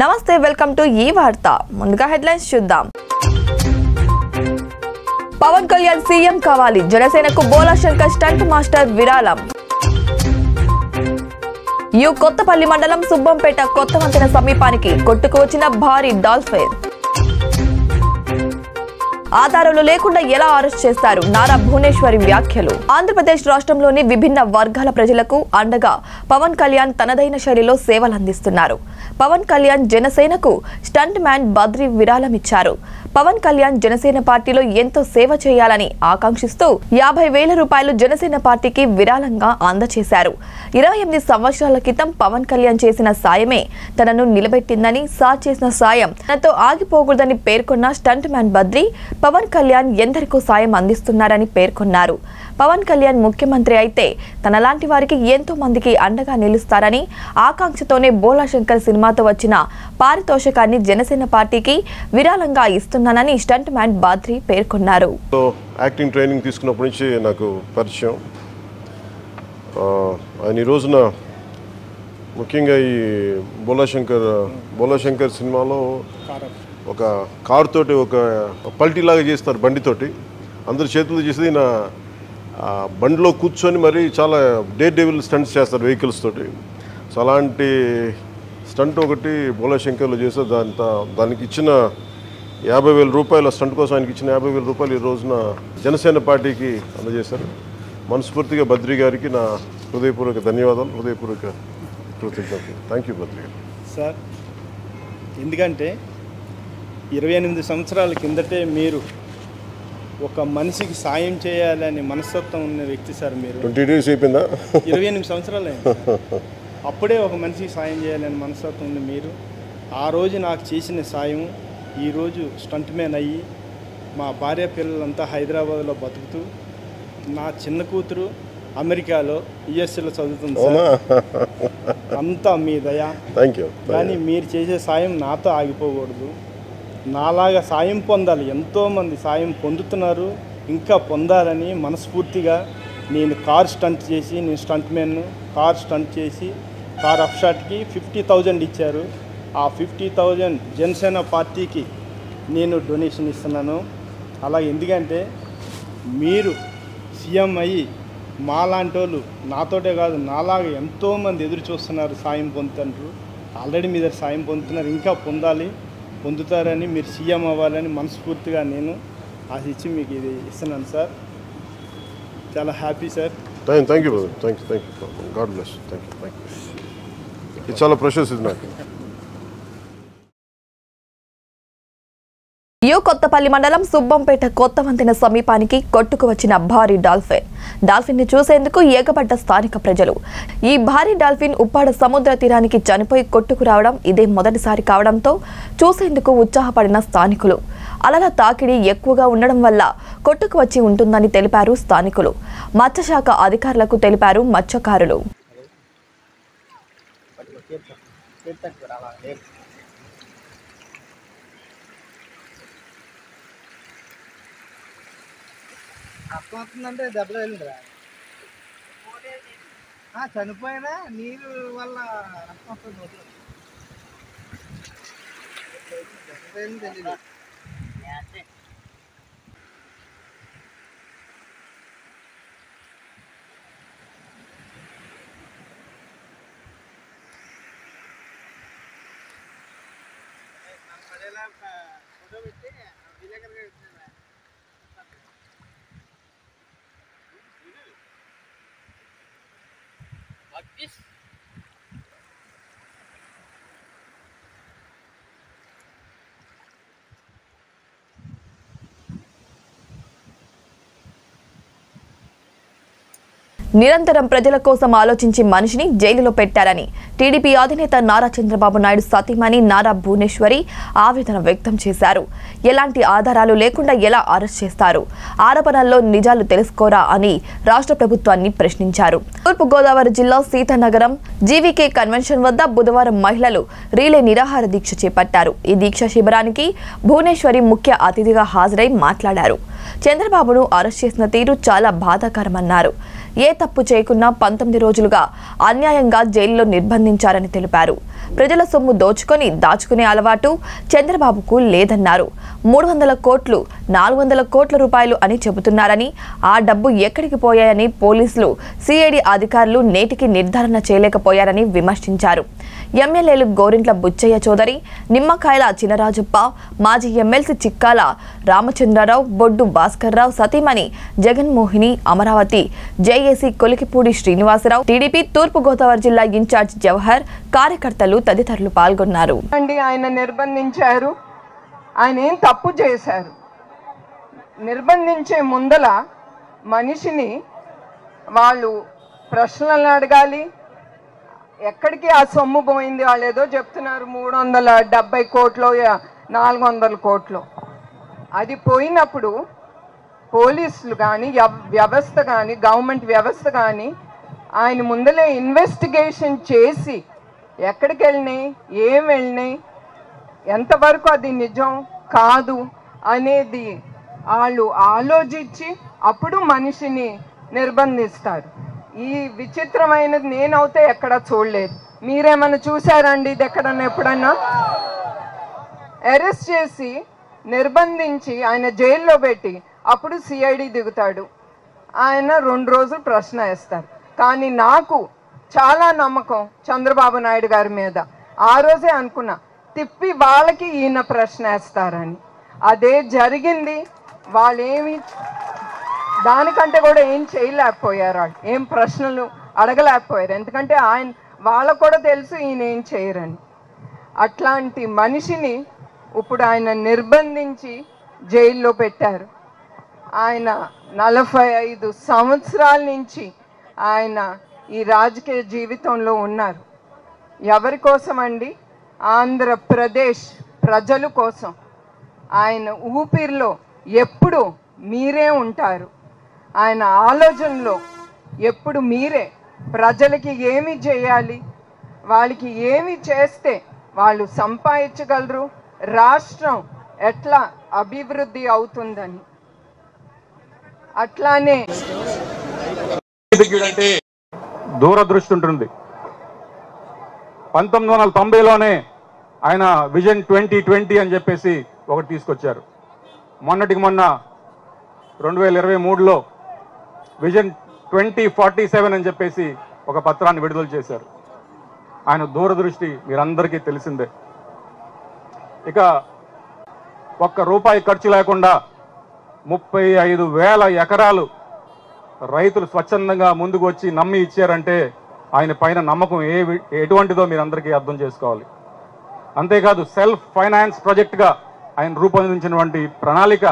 నమస్తే welcome to ఈ వార్త ముందుగా హెడ్లైన్స్ చూద్దాం పవన్ కళ్యాణ్ సీఎం కావాలి జనసేనకు బోలా శంకర్ స్టంట్ మాస్టర్ విరాళం యు కొత్తపల్లి మండలం సుబ్బంపేట కొత్తవంతెన సమీపానికి కొట్టుకొచ్చిన భారీ డాల్ఫిన్ ఆధారాలు లేకుండా ఎలా అరెస్ట్ చేస్తారు నారా భువనేశ్వరి వ్యాఖ్యలు ఆంధ్రప్రదేశ్ రాష్ట్రంలోని విభిన్న వర్గాల ప్రజలకు అండగా పవన్ కళ్యాణ్ తనదైన శైలిలో సేవలు అందిస్తున్నారు పవన్ కళ్యాణ్ జనసేనకు స్టంట్ మ్యాన్ బద్రి విరాళం ఇచ్చారు పవన్ కళ్యాణ్ జనసేన పార్టీలో ఎంతో సేవ చేయాలని ఆకాంక్షిస్తూ 50,000 రూపాయలు జనసేన పార్టీకి విరాళంగా అందజేశారు 28 సంవత్సరాల క్రితం పవన్ కళ్యాణ్ చేసిన సాయమే తనను నిలబెట్టిందని సార్ చేసిన సాయం తనతో ఆగిపోకూడదని పేర్కొన్న స్టంట్ మ్యాన్ బద్రి పవన్ కళ్యాణ్ ఎందరికో సాయం అందిస్తున్నారని పేర్కొన్నారు పవన్ కళ్యాణ్ ముఖ్యమంత్రి అయితే తనలాంటి వారికి ఎంతో మందికి అండగా నిలుస్తారని ఆకాంక్షతోనే బోలాశంకర్ సినిమాతో వచ్చిన పారితోషకాన్ని జనసేన పార్టీకి విరాళంగా ఇస్తున్నానని స్టంట్ మ్యాన్ బాద్రి పేర్కొన్నారు. యాక్టింగ్ ట్రైనింగ్ తీసుకున్నప్పటి నుంచి నాకు పరిచయం. ఈ రోజున ముఖ్యంగా ఈ బోలాశంకర్ సినిమాలో ఒక కారు తోటి ఒక పల్టీలాగా చేస్తున్నారు బండితోటి అందరు చేతులు చేసేది నా బండిలో కూర్చొని మరి చాలా డేర్ డెవిల్ స్టంట్స్ చేస్తారు వెహికల్స్ తోటి. సో అలాంటి స్టంట్ ఒకటి బోలాశంకర్లో చేస్తే దానికి ఇచ్చిన 50,000 రూపాయల స్టంట్ కోసం ఆయనకి ఇచ్చిన 50,000 రూపాయలు ఈ రోజున జనసేన పార్టీకి అందజేశారు. మనస్ఫూర్తిగా బద్రి గారికి నా హృదయపూర్వక ధన్యవాదాలు, హృదయపూర్వక కృతజ్ఞతలు. థ్యాంక్ యూ బద్రి గారు. సార్, ఎందుకంటే 28 సంవత్సరాల కిందటే మీరు ఒక మనిషికి సాయం చేయాలని మనస్తత్వం ఉన్న వ్యక్తి సార్. మీరు 20 days అయిపోయిందా? 28 సంవత్సరాలు అప్పుడే ఒక మనిషికి సాయం చేయాలని మనస్తత్వం ఉంది మీరు. ఆ రోజు నాకు చేసిన సాయం ఈరోజు స్టంట్ మ్యాన్ అయ్యి మా భార్య పిల్లలంతా హైదరాబాద్లో బతుకుతూ నా చిన్న కూతురు అమెరికాలో యుఎస్ఏలో చదువుతుంది సార్. అంతా మీ దయ. Thank you. కానీ మీరు చేసే సాయం నాతో ఆగిపోకూడదు, నాలాగా సాయం పొందాలి. ఎంతోమంది సాయం పొందుతున్నారు, ఇంకా పొందాలని మనస్ఫూర్తిగా నేను కార్ స్టంట్ చేసి, నేను స్టంట్ మ్యాన్ను కార్ స్టంట్ చేసి కార్ అప్ షాట్కి 50,000 ఇచ్చారు. ఆ 50,000 జనసేన పార్టీకి నేను డొనేషన్ ఇస్తున్నాను. అలాగే ఎందుకంటే మీరు సీఎం అయ్యి మాలాంటి వాళ్ళు, నాతోటే కాదు నాలాగా ఎంతోమంది ఎదురు చూస్తున్నారు, సాయం పొందుతున్నారు. ఆల్రెడీ మీ దగ్గర సాయం పొందుతున్నారు, ఇంకా పొందాలి, పొందుతారని మీరు సీఎం అవ్వాలని మనస్ఫూర్తిగా నేను ఆశించి మీకు ఇది ఇస్తున్నాను సార్. చాలా happy sir. Thank you brother. Thank you. Thank you. God bless. Thank you. Thank you. ఇది చాలా ప్రెషస్ ఇది నాకు. యు కొత్తపల్లి మండలం సుబ్బంపేట కొత్తవంతెన సమీపానికి కొట్టుకు వచ్చిన భారీ డాల్ఫిన్. డాల్ఫిన్ ని చూసేందుకు ఏకపడ్డ స్థానిక ప్రజలు. ఈ భారీ డాల్ఫిన్ ఉప్పాడ సముద్ర తీరానికి చనిపోయి కొట్టుకు రావడం ఇదే మొదటిసారి కావడంతో చూసేందుకు ఉత్సాహపడిన స్థానికులు. అలల తాకిడి ఎక్కువగా ఉండడం వల్ల కొట్టుకు వచ్చి ఉంటుందని తెలిపారు స్థానికులు. మత్స్యశాఖ అధికారులకు తెలిపారు మత్స్యకారులు. అర్థమవుతుందంటే దెబ్బలు వెళ్ళిందిరా, చనిపోయినా నీరు వల్ల తెలియదు. ఫోటో పెట్టి విలేకరుగా ఇచ్చిందా? నిరంతరం ప్రజల కోసం ఆలోచించి మనిషిని జైలులో పెట్టారని టీడీపీ అధినేత నారా చంద్రబాబు నాయుడు సతీమణి నారా భువనేశ్వరి ఆవేదన వ్యక్తం చేశారు. ఎలాంటి ఆధారాలు లేకుండా ఎలా అరెస్ట్ చేస్తారు, ఆరోపణల్లో నిజాలు తెలుసుకోరా అని రాష్ట్ర ప్రభుత్వాన్ని ప్రశ్నించారు. తూర్పు గోదావరి జిల్లా సీతానగరం జీవీకే కన్వెన్షన్ వద్ద బుధవారం మహిళలు రీలే నిరాహార దీక్ష చేపట్టారు. ఈ దీక్ష శిబిరానికి భువనేశ్వరి ముఖ్య అతిథిగా హాజరై మాట్లాడారు. చంద్రబాబును అరెస్ట్ చేసిన తీరు చాలా బాధాకరమన్నారు. ఏ తప్పు చేయకున్నా 19 రోజులుగా అన్యాయంగా జైల్లో నిర్బంధించారని తెలిపారు. ప్రజల సొమ్ము దోచుకొని దాచుకునే అలవాటు చంద్రబాబుకు లేదన్నారు. 300 కోట్లు 400 కోట్ల రూపాయలు అని చెబుతున్నారని ఆ డబ్బు ఎక్కడికి పోయాయని పోలీసులు సిఐడి అధికారులు నేటికి నిర్ధారణ చేయలేకపోయారని విమర్శించారు. ఎమ్మెల్యేలు గోరింట్ల బుచ్చయ్య చౌదరి, నిమ్మకాయల చినరాజప్ప, మాజీ ఎమ్మెల్సీ చిక్కాల రామచంద్రరావు, బొడ్డు భాస్కర్రావు, సతీమణి జగన్మోహిని, అమరావతి జేఏసీ కొలికిపూడి శ్రీనివాసరావు, టీడీపీ తూర్పు గోదావరి జిల్లా ఇన్ఛార్జ్ జవహర్, కార్యకర్తలు తదితరులు పాల్గొన్నారు. ఆయన నిర్బంధించారు. ఆయన ఏం తప్పు చేశారు? నిర్బంధించే ముందల మనిషిని వాళ్ళు ప్రశ్నలు అడగాలి. ఎక్కడికి ఆ సొమ్ము పోయింది? వాళ్ళు ఏదో చెప్తున్నారు 370 కోట్లు 400 కోట్లు. అది పోయినప్పుడు పోలీసులు కానీ వ్యవస్థ కానీ గవర్నమెంట్ వ్యవస్థ కానీ ఆయన ముందలే ఇన్వెస్టిగేషన్ చేసి ఎక్కడికి వెళ్ళినాయి, ఏం వెళ్ళినాయి, ఎంతవరకు అది నిజం కాదు అనేది వాళ్ళు ఆలోచించి అప్పుడు మనిషిని నిర్బంధిస్తారు. ఈ విచిత్రమైనది నేనైతే ఎక్కడ చూడలేదు. మీరేమన్నా చూసారండి ఇది ఎక్కడన్నా ఎప్పుడన్నా? అరెస్ట్ చేసి నిర్బంధించి ఆయన జైల్లో పెట్టి అప్పుడు సిఐడి దిగుతాడు, ఆయన 2 రోజులు ప్రశ్న వేస్తారు. కానీ నాకు చాలా నమ్మకం చంద్రబాబు నాయుడు గారి మీద. ఆ రోజే అనుకున్నా తిప్పి వాళ్ళకి ఈయన ప్రశ్న వేస్తారని. అదే జరిగింది. వాళ్ళేమి దానికంటే కూడా ఏం చేయలేకపోయారు, వాళ్ళు ఏం ప్రశ్నలు అడగలేకపోయారు. ఎందుకంటే ఆయన వాళ్ళకు కూడా తెలుసు ఈయన ఏం చేయరని. అట్లాంటి మనిషిని ఇప్పుడు ఆయన నిర్బంధించి జైల్లో పెట్టారు. ఆయన 45 సంవత్సరాల నుంచి ఆయన ఈ రాజకీయ జీవితంలో ఉన్నారు. ఎవరి కోసం అండి? ఆంధ్రప్రదేశ్ ప్రజల కోసం. ఆయన ఊపిరిలో ఎప్పుడు మీరే ఉంటారు, ఆయన ఆలోచనలో ఎప్పుడు మీరే. ప్రజలకి ఏమి చేయాలి, వాళ్ళకి ఏమి చేస్తే వాళ్ళు సంపాదించగలరు, రాష్ట్రం ఎట్లా అభివృద్ధి అవుతుందని. అట్లానే దూరదృష్టి ఉంటుంది. 1990లోనే ఆయన విజన్ 2020 అని చెప్పేసి ఒకటి తీసుకొచ్చారు. మొన్నటికి మొన్న 2023లో విజన్ 2047 అని చెప్పేసి ఒక పత్రాన్ని విడుదల చేశారు. ఆయన దూరదృష్టి మీరందరికీ తెలిసిందే. ఇక ఒక్క రూపాయి ఖర్చు లేకుండా 35,000 ఎకరాలు రైతులు స్వచ్ఛందంగా ముందుకు వచ్చి నమ్మి ఇచ్చారంటే ఆయన పైన నమ్మకం ఎటువంటిదో మీరందరికీ అర్థం చేసుకోవాలి. అంతేకాదు సెల్ఫ్ ఫైనాన్స్ ప్రాజెక్టుగా ఆయన రూపొందించినటువంటి ప్రణాళిక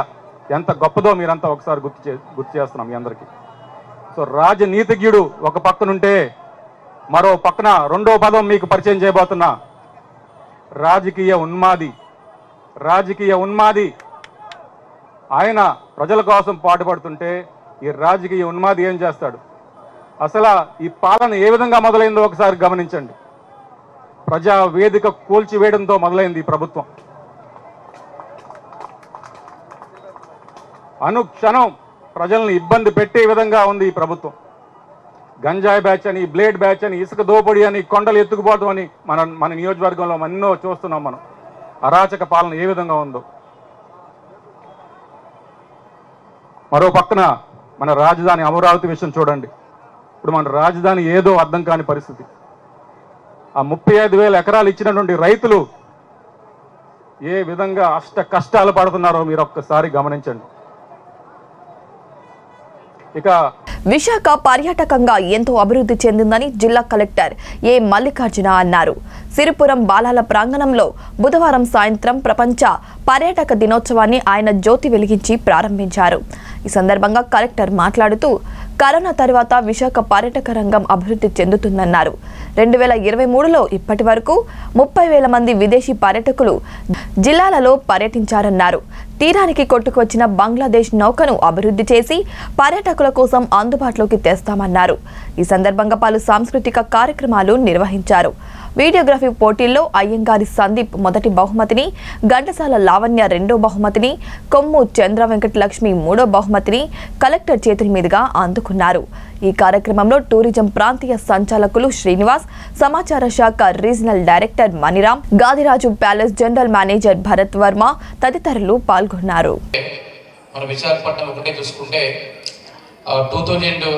ఎంత గొప్పదో మీరంతా ఒకసారి గుర్తు చేస్తున్నాం మీ అందరికీ. సో రాజనీతిజ్ఞుడు ఒక పక్కనుంటే మరో పక్కన రెండో పదం మీకు పరిచయం చేయబోతున్నా, రాజకీయ ఉన్మాది. ఆయన ప్రజల కోసం పాటుపడుతుంటే ఈ రాజకీయ ఉన్మాది ఏం చేస్తాడు? అసలు ఈ పాలన ఏ విధంగా మొదలైందో ఒకసారి గమనించండి. ప్రజా వేదిక కూల్చివేయడంతో మొదలైంది ఈ ప్రభుత్వం. అనుక్షణం ప్రజల్ని ఇబ్బంది పెట్టే విధంగా ఉంది ఈ ప్రభుత్వం. గంజాయి బ్యాచ్ అని, బ్లేడ్ బ్యాచ్ అని, ఇసుక దోపిడీ అని, కొండలు ఎత్తుకుపోవడం అని మన నియోజకవర్గంలో ఎన్నో చూస్తున్నాం. మనం అరాచక పాలన ఏ విధంగా ఉందో. మరో పక్కన మన రాజధాని అమరావతి విషయం చూడండి. ఇప్పుడు మన రాజధాని ఏదో అర్థం కాని పరిస్థితి. ఆ 35,000 ఎకరాలు ఇచ్చినటువంటి రైతులు ఏ విధంగా అష్ట కష్టాలు పడుతున్నారో మీరు ఒక్కసారి గమనించండి. విశాఖ పర్యాటకంగా ఎంతో అభివృద్ధి చెందిందని జిల్లా కలెక్టర్ ఏ మల్లికార్జున అన్నారు. సిరిపురం బాలాల ప్రాంగణంలో బుధవారం సాయంత్రం ప్రపంచ పర్యాటక దినోత్సవాన్ని ఆయన జ్యోతి వెలిగించి ప్రారంభించారు. ఈ సందర్భంగా కలెక్టర్ మాట్లాడుతూ కరోనా తర్వాత విశాఖ పర్యాటక రంగం అభివృద్ధి చెందుతుందన్నారు. 2023లో ఇప్పటి వరకు 30,000 మంది విదేశీ పర్యాటకులు జిల్లాలలో పర్యటించారన్నారు. తీరానికి కొట్టుకువచ్చిన బంగ్లాదేశ్ నౌకను అభివృద్ధి చేసి పర్యాటకుల కోసం అందుబాటులోకి తెస్తామన్నారు. ఈ సందర్భంగా పలు సాంస్కృతిక కార్యక్రమాలు నిర్వహించారు. వీడియోగ్రఫీ పోటీల్లో అయ్యంగారి సందీప్ మొదటి బహుమతిని, గంటసాల లావణ్య రెండో బహుమతిని, కొమ్ము చంద్ర వెంకటలక్ష్మి మూడో బహుమతిని కలెక్టర్ చేతుల మీదుగా అందుకున్నారు। ఈ కార్యక్రమంలో టూరిజం ప్రాంతీయ సంచాలకులు శ్రీనివాస్, సమాచార శాఖ regional director Maniram, Gadiraju palace general manager Bharat Varma తదితరులు పాల్గొన్నారు। మన విశాఖపట్నం ఒకటే చూసుకుంటే 2021,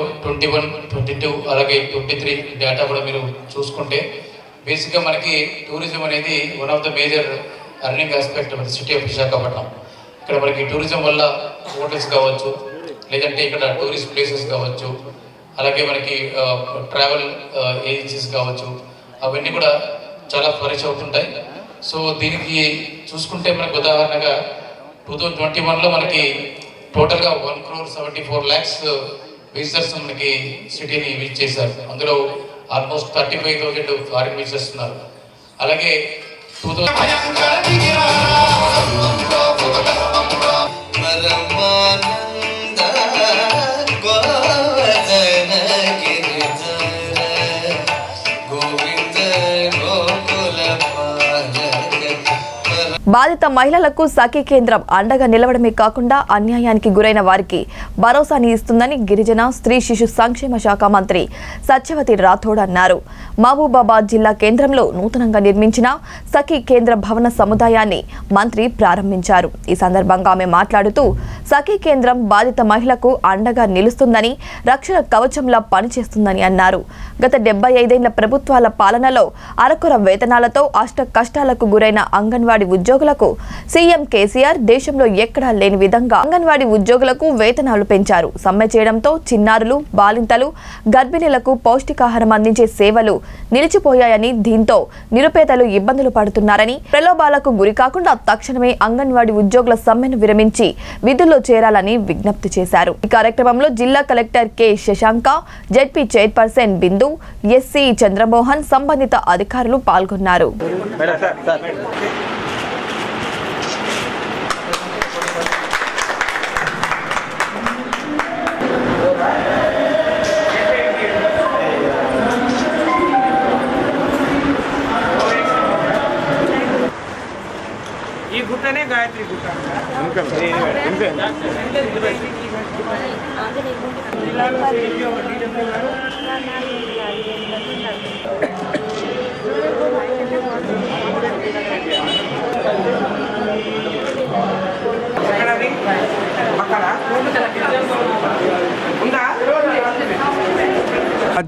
2022 అలాగే 2023 డేటా కూడా మీరు చూసుకుంటే బేసిక్గా మనకి టూరిజం అనేది one of the major earning aspect మన సిటీ ఆఫ్ విశాఖపట్నం। ఇక్కడ మనకి టూరిజం వల్ల హోటల్స్ కావచ్చు, లేదంటే ఇక్కడ టూరిస్ట్ ప్లేసెస్ కావచ్చు, అలాగే మనకి ట్రావెల్ ఏజెన్సీస్ కావచ్చు, అవన్నీ కూడా చాలా ఫ్లరిష్ అవుతుంటాయి। సో దీనికి చూసుకుంటే మనకు ఉదాహరణగా 2021లో మనకి టోటల్గా 1,74,00,000 విజిటర్స్ మనకి సిటీని విజిట్ చేశారు। అందులో ఆల్మోస్ట్ 35,000 ఫారిన్ విజిటర్స్ ఉన్నారు। అలాగే 2000 మహిళలకు సఖీ కేంద్రం అండగా నిలవడమే కాకుండా అన్యాయానికి గురైన వారికి భరోసాని ఇస్తుందని గిరిజన స్త్రీ శిశు సంక్షేమ శాఖ మంత్రి సత్యవతి రాథోడ్ అన్నారు। మహబూబాబాద్ జిల్లా కేంద్రంలో నూతనంగా నిర్మించిన సఖీ కేంద్ర భవన సముదాయాన్ని మంత్రి ప్రారంభించారు। ఈ సందర్భంగా ఆమె మాట్లాడుతూ సఖీ కేంద్రం బాధిత మహిళకు అండగా నిలుస్తుందని, రక్షణ కవచంలా పనిచేస్తుందని అన్నారు। గత 75 ఏళ్ల ప్రభుత్వాల పాలనలో అరకొర వేతనాలతో అష్ట కష్టాలకు గురైన అంగన్వాడీ ఉద్యోగ సీఎం కేసీఆర్ దేశంలో ఎక్కడా లేని విధంగా అంగన్వాడీ ఉద్యోగులకు వేతనాలు పెంచారు। సమ్మె చేయడంతో చిన్నారులు, బాలింతలు, గర్భిణీలకు పౌష్టికాహారం అందించే సేవలు నిలిచిపోయాయని, దీంతో నిరుపేదలు ఇబ్బందులు పడుతున్నారని, ప్రలోభాలకు గురి కాకుండా తక్షణమే అంగన్వాడీ ఉద్యోగుల సమ్మెను విరమించి విధుల్లో చేరాలని విజ్ఞప్తి చేశారు। ఈ కార్యక్రమంలో జిల్లా collector K Sasanka, ZP chairperson Bindu, SC Chandramohan, సంబంధిత అధికారులు పాల్గొన్నారు। गायत्री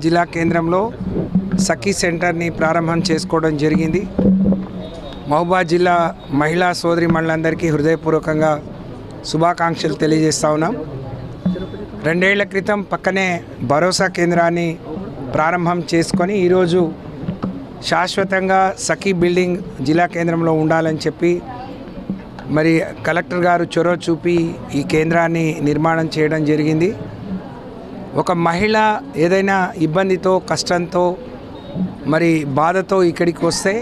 जिला केंद्र में सखी सेंटर प्रारंभम चेसुकोवडम जरिगिंदी। మహబూబాబాద్ జిల్లా మహిళా సోదరి మండలందరికీ హృదయపూర్వకంగా శుభాకాంక్షలు తెలియజేస్తా ఉన్నాం। 2 ఏళ్ల క్రితం పక్కనే భరోసా కేంద్రాన్ని ప్రారంభం చేసుకొని ఈరోజు శాశ్వతంగా సఖీ బిల్డింగ్ జిల్లా కేంద్రంలో ఉండాలని చెప్పి మరి కలెక్టర్ గారు చొరవ చూపి ఈ కేంద్రాన్ని నిర్మాణం చేయడం జరిగింది। ఒక మహిళ ఏదైనా ఇబ్బందితో, కష్టంతో, మరి బాధతో ఇక్కడికి వస్తే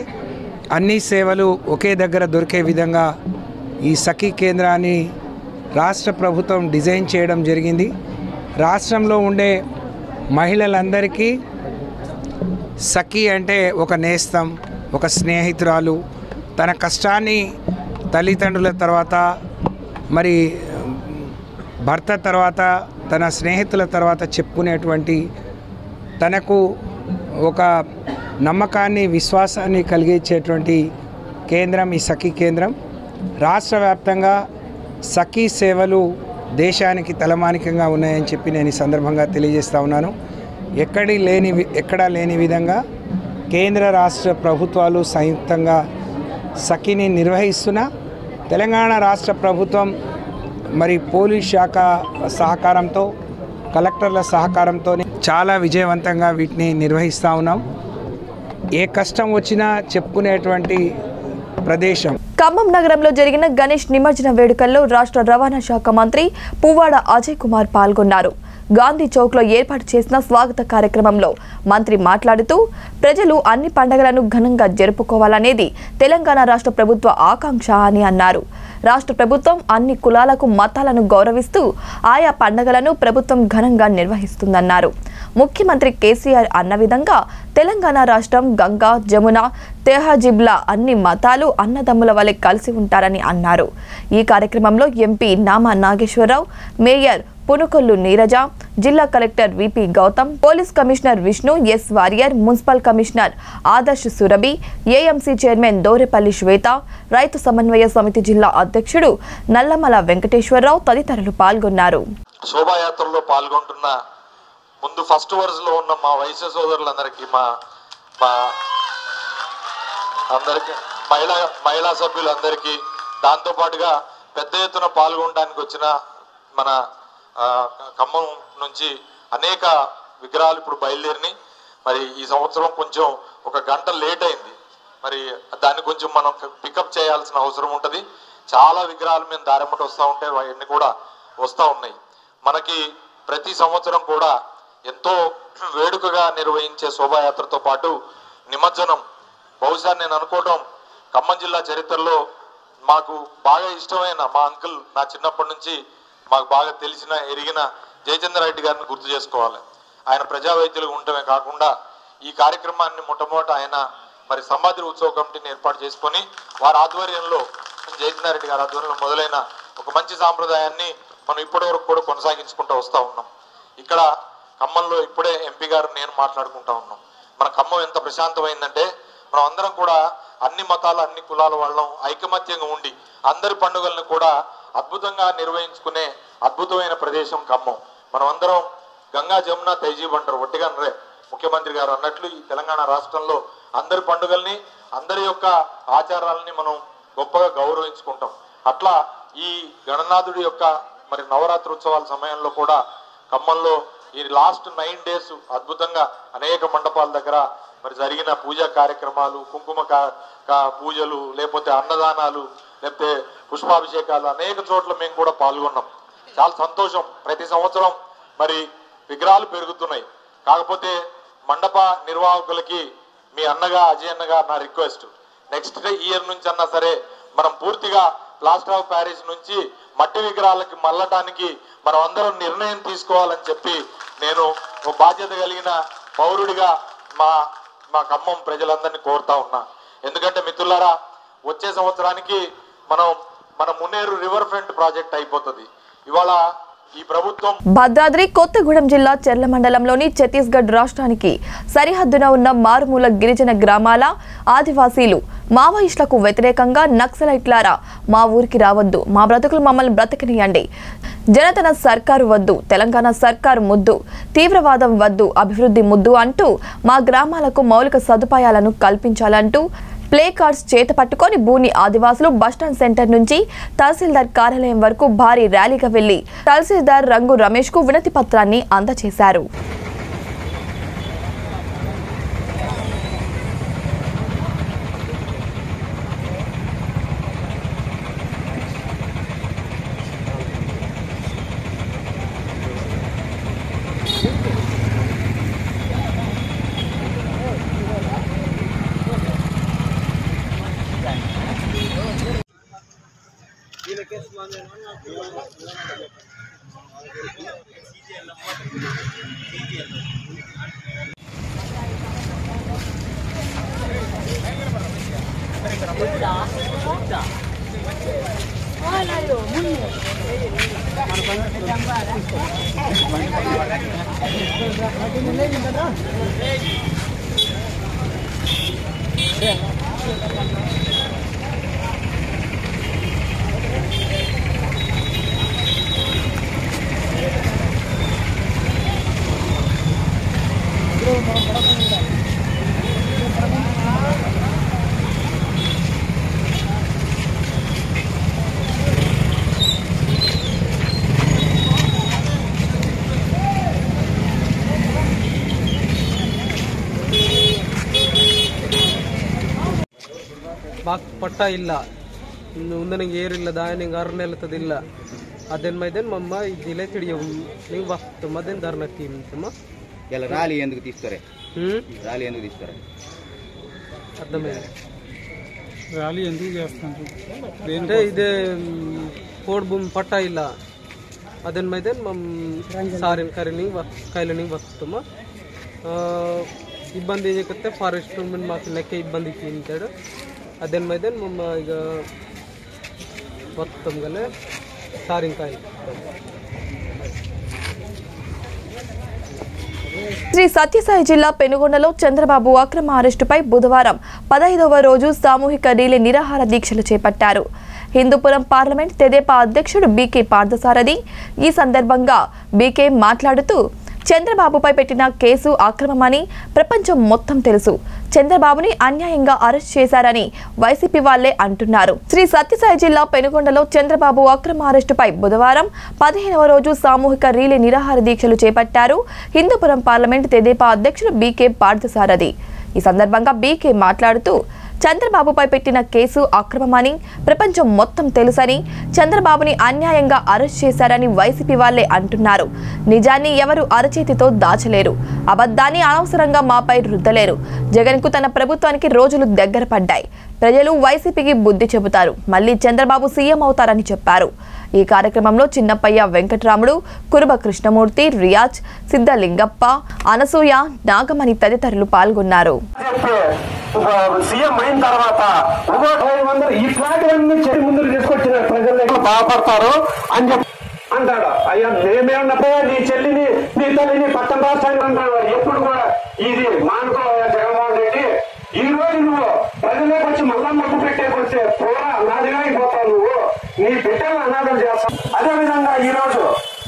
అన్ని సేవలు ఒకే దగ్గర దొరికే విధంగా ఈ సఖీ కేంద్రాన్ని రాష్ట్ర ప్రభుత్వం డిజైన్ చేయడం జరిగింది। రాష్ట్రంలో ఉండే మహిళలందరికీ సఖీ అంటే ఒక నేస్తం, ఒక స్నేహితురాలు, తన కష్టాన్ని తల్లిదండ్రుల తర్వాత, మరి భర్త తర్వాత, తన స్నేహితుల తర్వాత చెప్పుకునేటువంటి, తనకు ఒక నమ్మకాన్ని, విశ్వాసాన్ని కలిగించేటువంటి కేంద్రం ఈ సఖీ కేంద్రం। రాష్ట్ర వ్యాప్తంగా సఖీ సేవలు దేశానికి తలమానికంగా ఉన్నాయని చెప్పి నేను ఈ సందర్భంగా తెలియజేస్తూ ఉన్నాను। ఎక్కడా లేని విధంగా కేంద్ర రాష్ట్ర ప్రభుత్వాలు సంయుక్తంగా సఖీని నిర్వహిస్తున్న తెలంగాణ రాష్ట్ర ప్రభుత్వం మరి పోలీస్ శాఖ సహకారంతో, కలెక్టర్ల సహకారంతో చాలా విజయవంతంగా వీటిని నిర్వహిస్తూ ఉన్నాం। ఏ కష్టం వచ్చినా చెప్పుకునేటువంటి ప్రదేశం। ఖమ్మం నగరంలో జరిగిన గణేష్ నిమజ్జన వేడుకల్లో రాష్ట్ర రవాణా శాఖ మంత్రి పువ్వాడ అజయ్ కుమార్ పాల్గొన్నారు। గాంధీ చౌక్ లో ఏర్పాటు చేసిన స్వాగత కార్యక్రమంలో మంత్రి మాట్లాడుతూ ప్రజలు అన్ని పండుగలను ఘనంగా జరుపుకోవాలనేది తెలంగాణ రాష్ట్ర ప్రభుత్వ ఆకాంక్ష అని అన్నారు. రాష్ట్ర ప్రభుత్వం అన్ని కులాలకు మతాలను గౌరవిస్తూ ఆయా పండుగలను ప్రభుత్వం ఘనంగా నిర్వహిస్తుంది అన్నారు. ముఖ్యమంత్రి కేసీఆర్ అన్న విధంగా తెలంగాణ రాష్ట్రం గంగా జమున తెహాజిబ్లా అన్ని మతాలు అన్నదమ్ముల వలె కలిసి ఉంటారని అన్నారు. ఈ కార్యక్రమంలో ఎంపీ నామా నాగేశ్వరరావు, మేయర్ పునుకొల్లు నీరజ, జిల్లా collector VP Gautam, police commissioner Vishnu S Warrier, municipal commissioner Adarsh Surabhi, AMC chairman Dorepalli Swetha, రైతు సమన్వయ సమితి జిల్లా అధ్యక్షుడు నల్లమల వెంకటేశ్వరరావు తదితరులు పాల్గొన్నారు. శోభాయాత్రలో పాల్గొంటున్న ముందు ఫస్ట్ వరుసలో ఉన్న మా వైశ్య సోదరులందరికీ అందరికీ మహిళా సభ్యులందరికీ దాంతోపాటుగా పెద్ద ఎత్తున పాల్గొనడానికి వచ్చిన మన ఖమ్మం నుంచి అనేక విగ్రహాలు ఇప్పుడు బయలుదేరినాయి. మరి ఈ సంవత్సరం కొంచెం ఒక గంట లేట్ అయింది. మరి దాన్ని కొంచెం మనం పికప్ చేయాల్సిన అవసరం ఉంటుంది. చాలా విగ్రహాలు మేము దారిమ్మటి వస్తూ ఉంటే అవన్నీ కూడా వస్తూ ఉన్నాయి. మనకి ప్రతి సంవత్సరం కూడా ఎంతో వేడుకగా నిర్వహించే శోభాయాత్రతో పాటు నిమజ్జనం బహుశా నేను అనుకోవడం ఖమ్మం జిల్లా చరిత్రలో మాకు బాగా ఇష్టమైన మా అంకుల్ నా చిన్నప్పటి నుంచి మాకు బాగా తెలిసిన ఎరిగిన జయచంద్రారెడ్డి గారిని గుర్తు చేసుకోవాలి. ఆయన ప్రజా వైద్యులుగా ఉండటమే కాకుండా ఈ కార్యక్రమాన్ని మొట్టమొదట ఆయన మరి సమాధి ఉత్సవ కమిటీని ఏర్పాటు చేసుకొని వారి ఆధ్వర్యంలో జయచంద్రారెడ్డి గారి ఆధ్వర్యంలో మొదలైన ఒక మంచి సాంప్రదాయాన్ని మనం ఇప్పటి వరకు కూడా కొనసాగించుకుంటూ వస్తూ ఉన్నాం. ఇక్కడ ఖమ్మంలో ఇప్పుడే ఎంపీ గారు నేను మాట్లాడుకుంటా ఉన్నాం. మన ఖమ్మం ఎంత ప్రశాంతమైందంటే మనం అందరం కూడా అన్ని మతాల అన్ని కులాల వాళ్ళం ఐకమత్యంగా ఉండి అందరి పండుగలను కూడా అద్భుతంగా నిర్వహించుకునే అద్భుతమైన ప్రదేశం ఖమ్మం. మనం అందరం గంగా జమున తైజీబ్ అంటారు ఒట్టిగా రే ముఖ్యమంత్రి గారు అన్నట్లు ఈ తెలంగాణ రాష్ట్రంలో అందరి పండుగల్ని అందరి యొక్క ఆచారాలని మనం గొప్పగా గౌరవించుకుంటాం. అట్లా ఈ గణనాథుడి యొక్క మరి నవరాత్రి ఉత్సవాల సమయంలో కూడా ఖమ్మంలో ఈ లాస్ట్ 9 days అద్భుతంగా అనేక మండపాల దగ్గర మరి జరిగిన పూజా కార్యక్రమాలు, కుంకుమ పూజలు, లేకపోతే అన్నదానాలు, లేకపోతే పుష్పాభిషేకాలు అనేక చోట్ల మేము కూడా పాల్గొన్నాం. చాలా సంతోషం. ప్రతి సంవత్సరం మరి విగ్రహాలు పెరుగుతున్నాయి. కాకపోతే మండప నిర్వాహకులకి మీ అన్నగా అజయ్ అన్నగా నా రిక్వెస్ట్, నెక్స్ట్ ఇయర్ నుంచి అన్నా సరే మనం పూర్తిగా ప్లాస్టర్ ఆఫ్ ప్యారిస్ నుంచి మట్టి విగ్రహాలకి మళ్ళటానికి మనం అందరం నిర్ణయం తీసుకోవాలని చెప్పి నేను బాధ్యత కలిగిన పౌరుడిగా మా ఖమ్మం ప్రజలందరినీ కోరుతా ఉన్నా. ఎందుకంటే మిత్రులారా, వచ్చే సంవత్సరానికి మన మున్నేరు రివర్ ఫ్రంట్ ప్రాజెక్ట్ అయిపోతుంది. ఇవాళ భద్రాద్రి కొత్తగూడెం జిల్లా చెర్ల మండలంలోని ఛత్తీస్గఢ్ రాష్ట్రానికి సరిహద్దున ఉన్న మారుమూల గిరిజన గ్రామాల ఆదివాసీలు మావోయిస్టులకు వ్యతిరేకంగా నక్సలైట్లారా మా ఊరికి రావద్దు, మా బ్రతుకులు మమ్మల్ని బ్రతకనియండి, జనతన సర్కారు వద్దు, తెలంగాణ సర్కారు ముద్దు, తీవ్రవాదం వద్దు, అభివృద్ధి ముద్దు అంటూ మా గ్రామాలకు మౌలిక సదుపాయాలను కల్పించాలంటూ ప్లే కార్డ్స్ చేత పట్టుకొని భూని ఆదివాసులు బస్టాండ్ సెంటర్ నుంచి తహసీల్దార్ కార్యాలయం వరకు భారీ ర్యాలీగా వెళ్లి తహసీల్దార్ రంగు రమేష్ కు వినతి పత్రాన్ని అందజేశారు. ಪಟ್ಟ ಇಲ್ಲ, ಇನ್ನು ಮುಂದೆ ನಂಗೆ ಏರಿಲ್ಲ, ದಾಯ ನಂಗೆ 6 ನೆಲತದಿಲ್ಲ, అదెన్ మైదెన్ మమ్మ ఇదిలే తిడియం నీ వస్తు మదెన్ ధర్న తీమ్ తమ ఎలా రాలి ఎందుకు తీస్తారే రాలి ఎందుకు తీస్తారే అర్థమైంది రాలి ఎందుకు చేస్తారు అంటే ఇదే కోడ్ భూమి పట్టా ಇಲ್ಲ అదెన్ మైదెన్ మమ్మ సారిన్ కరిని కైలని వస్తుమ ఇబ్బంది ఏకతే ఫారెస్ట్ మెన్ మాకు లెక్క ఇబ్బంది తీంటాడు అదెన్ మైదెన్ మమ్మ ఇక వత్తంగలే श्री सत्यसाई जिला पेनुगोंडलो चंद्रबाबू अक्रम अरेस्टुपै बुधवारं 15व रोजु सामूहिक रीली निराहार दीक्षलु चेपट्टारु। हिंदूपुरं पार्लमेंट तेदेपा अध्यक्षुडु बीके पार्थसारथि ई संदर्भंगा बीके माट्लाडुतू చంద్రబాబుపై పెట్టిన కేసు ఆక్రమమని ప్రపంచం మొత్తం తెలుసు, చంద్రబాబుని అన్యాయంగా అరెస్ట్ చేశారని వైసీపీ వాళ్ళే అంటున్నారు। శ్రీ సత్యసాయి జిల్లా పెనుగొండలో చంద్రబాబు ఆక్రమ అరెస్టుపై బుధవారం 15వ రోజు సామూహిక రీలీ నిరాహార దీక్షలు చేపట్టారు। హిందూపురం పార్లమెంట్ తెదేపా అధ్యక్షుడు బీకే పార్థసారథి ఈ సందర్భంగా బీకే మాట్లాడుతూ చంద్రబాబుపై పెట్టిన కేసు ఆక్రమమని ప్రపంచం మొత్తం తెలుసని, చంద్రబాబుని అన్యాయంగా అరెస్ట్ చేశారని వైసీపీ వాళ్ళే అంటున్నారు। నిజాన్ని ఎవరు అరచేతితో దాచలేరు, అబద్ధాన్ని అనవసరంగా మాపై రుద్దలేరు। జగన్కు తన ప్రభుత్వానికి రోజులు దగ్గర పడ్డాయి, ప్రజలు వైసీపీకి బుద్ధి చెబుతారు, మళ్ళీ చంద్రబాబు సీఎం అవుతారని చెప్పారు। ఈ కార్యక్రమంలో చిన్నపయ్య వెంకటరాముడు, కురుబ కృష్ణమూర్తి, రియాజ్, సిద్ధలింగప్ప, అనసూయ, నాగమణి తదితరులు పాల్గొన్నారు। సీఎం అయిన తర్వాత ఇట్లాంటివన్నీ చెడు ముందుకు తీసుకొచ్చిన ప్రజలు బాధపడతారు అని చెప్పి అంటాడు. అయ్యా మేమేమన్నప్పుడు నీ చెల్లిని నీ తల్లిని పట్టం రాష్ట్రానికి అంటాడు। ఎప్పుడు కూడా ఇది మానుకో జగన్మోహన్ రెడ్డి, ఈ రోజు నువ్వు ప్రజలకు వచ్చి మళ్ళా మొగ్గు పెట్టేకొచ్చే పూరా అనాథగా అయిపోతావు, నువ్వు నీ బిడ్డలు అనాథం చేస్తావు। అదే విధంగా ఈ రోజు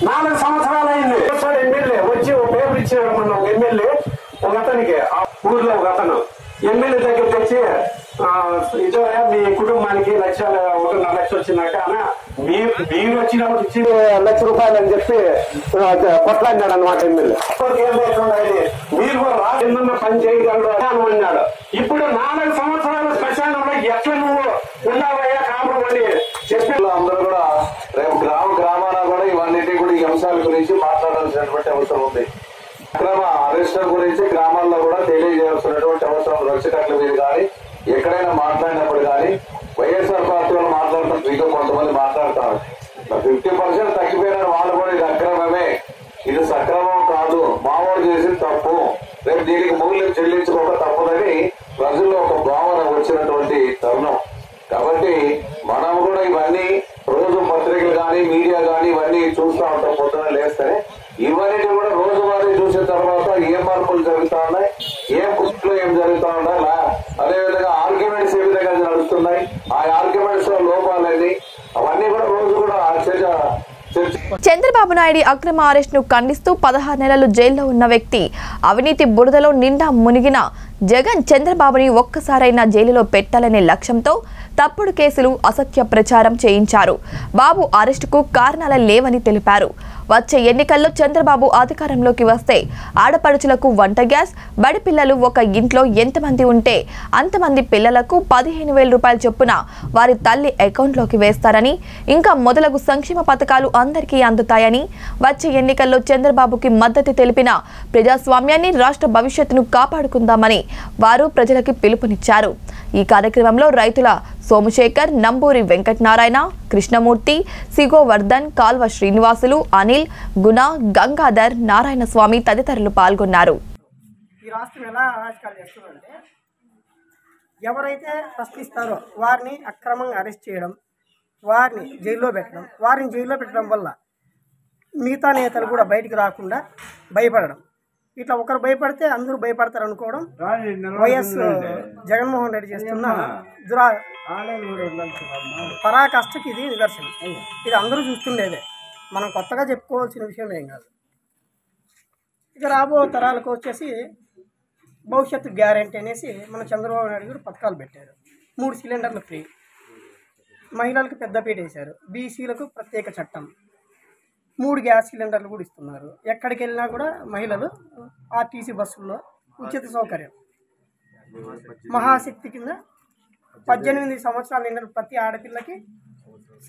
4 సంవత్సరాలు అయింది ఎమ్మెల్యే వచ్చి పేరు ఇచ్చాడు, మనం ఎమ్మెల్యే ఒక అతనికి ఆ ఊర్లో ఒక అతను ఎమ్మెల్యే దగ్గర తెచ్చి ఇదే మీ కుటుంబానికి 1,00,000 1.5 లక్షలు వచ్చిందట అన్న, మీరు వచ్చినప్పుడు ఇచ్చి 1,00,000 రూపాయలు అని చెప్పి కొట్లాడినాడు అనమాట ఎమ్మెల్యే. ఏం లేకుండా మీరు రాజన్న పని చేయగలరు అని అన్నాడు। ఇప్పుడు 4 సంవత్సరాల శ్మశానంలో ఎట్లా నువ్వు ఉన్నావయ్యా కామని చెప్పి అందరూ కూడా రేపు గ్రామాల కూడా ఇవన్నిటి కూడా ఈ అంశాల గురించి మాట్లాడాల్సినటువంటి అవసరం ఉంది। అక్రమ అరెస్టుల గురించి గ్రామాల్లో కూడా తెలియజేయాల్సినటువంటి అవసరం రక్షకర్ల మీద కానీ ఎక్కడైనా మాట్లాడినప్పుడు కానీ వైఎస్ఆర్ పార్టీలో మాట్లాడుతున్న ఇంకా కొంతమంది మాట్లాడతారు 50% తగ్గిపోయిన వాళ్ళు కూడా ఇది అక్రమమే, ఇది సక్రమం కాదు, మావోడు చేసి తప్పు, రేపు దీనికి మూల్యం చెల్లించుకోక తప్పదని ప్రజల్లో ఒక భావన వచ్చినటువంటి తరుణం కాబట్టి మనం కూడా ఇవన్నీ రోజు పత్రికలు కానీ మీడియా కానీ ఇవన్నీ చూస్తూ ఉంటాం, పొద్దున లేస్తే ఇవన్నీ కూడా రోజువారీ చూసిన తర్వాత ఏం మార్పులు జరుగుతా ఉన్నాయి, ఏం కుట్లు ఏం జరుగుతా ఉన్నాయి, అదేవిధంగా ఆర్గ్యుమెంట్స్ ఏ విధంగా నడుస్తున్నాయి, ఆ ఆర్గ్యుమెంట్స్ లో లోపాలని అవన్నీ కూడా రోజు కూడా చంద్రబాబు నాయుడు అక్రమ అరెస్ట్ను ఖండిస్తూ 16 నెలలు జైల్లో ఉన్న వ్యక్తి, అవినీతి బురదలో నిండా మునిగిన జగన్ చంద్రబాబుని ఒక్కసారైనా జైలులో పెట్టాలనే లక్ష్యంతో తప్పుడు కేసులు, అసత్య ప్రచారం చేయించారు। బాబు అరెస్టుకు కారణాలు లేవని తెలిపారు। వచ్చే ఎన్నికల్లో చంద్రబాబు అధికారంలోకి వస్తే ఆడపడుచులకు వంట గ్యాస్, బడి పిల్లలు ఒక ఇంట్లో ఎంతమంది ఉంటే అంతమంది పిల్లలకు 15,000 రూపాయలు చొప్పున వారి తల్లి అకౌంట్లోకి వేస్తారని, ఇంకా మొదలగు సంక్షేమ పథకాలు అందరికీ అందుతాయని, వచ్చే ఎన్నికల్లో చంద్రబాబుకి మద్దతు తెలిపిన ప్రజాస్వామ్యాన్ని, రాష్ట్ర భవిష్యత్తును కాపాడుకుందామని వారు ప్రజలకి పిలుపునిచ్చారు। ఈ కార్యక్రమంలో రైతుల సోమశేఖర్, నంబూరి వెంకటనారాయణ, కృష్ణమూర్తి, సిగోవర్ధన్, కాల్వ శ్రీనివాసులు, అనిల్, గుణ, గంగాధర్, నారాయణ స్వామి తదితరులు పాల్గొన్నారు। ఈ రాష్ట్రం ఎలా అరాచకాలు చేస్తుందంటే ఎవరైతే ప్రశ్నిస్తారో వారిని అక్రమంగా అరెస్ట్ చేయడం, వారిని జైల్లో పెట్టడం, వల్ల మిగతా నేతలు కూడా బయటికి రాకుండా భయపడడం, ఇట్లా ఒకరు భయపడితే అందరూ భయపడతారు అనుకోవడం వైఎస్ జగన్మోహన్ రెడ్డి చేస్తున్న పరాకాష్ఠకి ఇది నిదర్శనం। ఇది అందరూ చూస్తుండేదే, మనం కొత్తగా చెప్పుకోవాల్సిన విషయం ఏం కాదు। ఇక రాబో తరాలకు వచ్చేసి భవిష్యత్తు గ్యారంటీ అనేసి మన చంద్రబాబు నాయుడు గారు పథకాలు పెట్టారు। 3 సిలిండర్లు ఫ్రీ, మహిళలకు పెద్దపీట వేశారు, బీసీలకు ప్రత్యేక చట్టం, 3 గ్యాస్ సిలిండర్లు కూడా ఇస్తున్నారు, ఎక్కడికి వెళ్ళినా కూడా మహిళలు ఆర్టీసీ బస్సుల్లో ఉచిత సౌకర్యం, మహాశక్తి కింద 18 సంవత్సరాల నిండిన ప్రతి ఆడపిల్లకి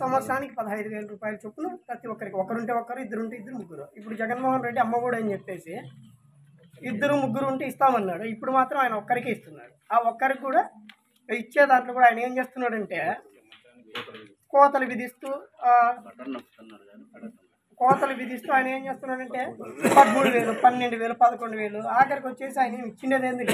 సంవత్సరానికి 15000 రూపాయలు చొప్పున ప్రతి ఒక్కరికి ఒకరుంటే ఒకరు ఇద్దరుంటే ఇద్దరు ముగ్గురు ఇప్పుడు జగన్ మోహన్ రెడ్డి అమ్మ కూడా అని చెప్పేసి ఇద్దరు ముగ్గురు ఉంటే ఇస్తామన్నాడు ఇప్పుడు మాత్రం ఆయన ఒక్కరికే ఇస్తున్నాడు ఆ ఒక్కరికి కూడా ఇచ్చే దాంట్లో కూడా ఆయన ఏం చేస్తున్నాడు అంటే కోతలు విధిస్తూ ఆయన ఏం చేస్తున్నాడు అంటే 13000 12000 11000 ఆఖరికి వచ్చేసి ఆయన ఏమి ఇచ్చిండేది ఏంది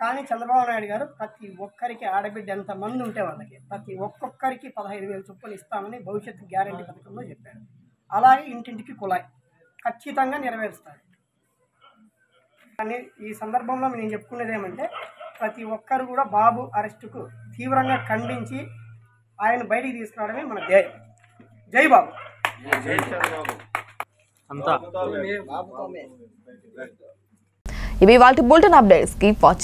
కానీ చంద్రబాబు నాయుడు గారు ప్రతి ఒక్కరికి ఆడబిడ్డ ఎంతమంది ఉంటే వాళ్ళకి ప్రతి ఒక్కొక్కరికి 15000 చొప్పులు ఇస్తామని భవిష్యత్తు గ్యారంటీ పథకంలో చెప్పారు అలాగే ఇంటింటికి కులాయి ఖచ్చితంగా నెరవేరుస్తారు కానీ ఈ సందర్భంలో నేను చెప్పుకునేది ఏమంటే ప్రతి ఒక్కరు కూడా బాబు అరెస్టుకు తీవ్రంగా ఖండించి ఆయన బయటికి తీసుకురావడమే మన ధ్యేయం జై బాబు అంతా ఇవి వాల్టి బులెటిన్ అప్డేట్స్ కీప్ వాచింగ్।